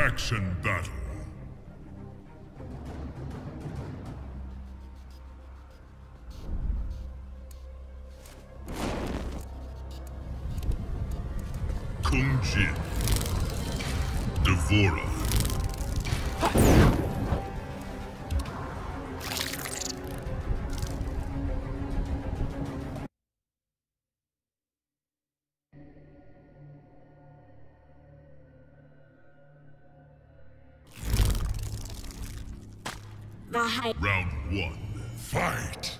Faction battle. Kung Jin. D'Vorah. Round one, fight!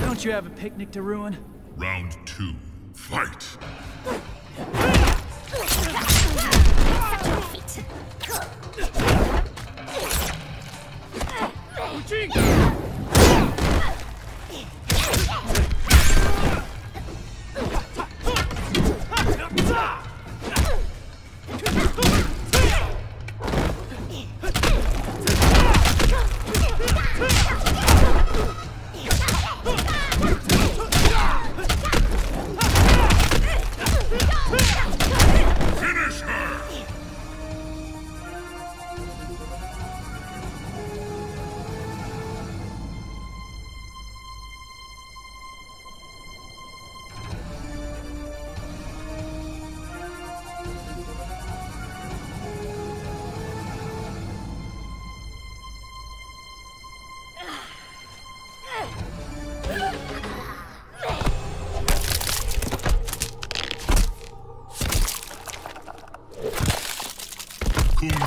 Don't you have a picnic to ruin? Round two, fight! Kung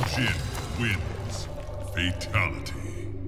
Jin wins. Fatality.